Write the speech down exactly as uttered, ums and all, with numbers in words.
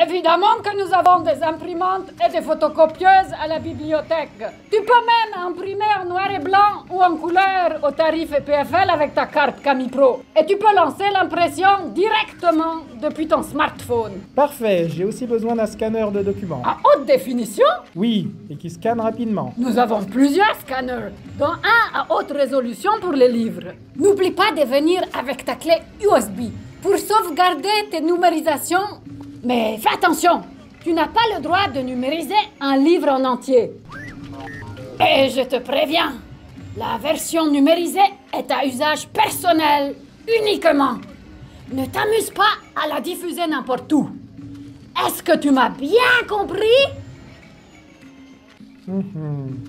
Évidemment que nous avons des imprimantes et des photocopieuses à la bibliothèque. Tu peux même imprimer en noir et blanc ou en couleur au tarif E P F L avec ta carte Camipro. Et tu peux lancer l'impression directement depuis ton smartphone. Parfait, j'ai aussi besoin d'un scanner de documents. À haute définition? Oui, et qui scanne rapidement. Nous avons plusieurs scanners, dont un à haute résolution pour les livres. N'oublie pas de venir avec ta clé U S B pour sauvegarder tes numérisations. Mais fais attention, tu n'as pas le droit de numériser un livre en entier. Et je te préviens, la version numérisée est à usage personnel uniquement. Ne t'amuse pas à la diffuser n'importe où. Est-ce que tu m'as bien compris? Mm-hmm.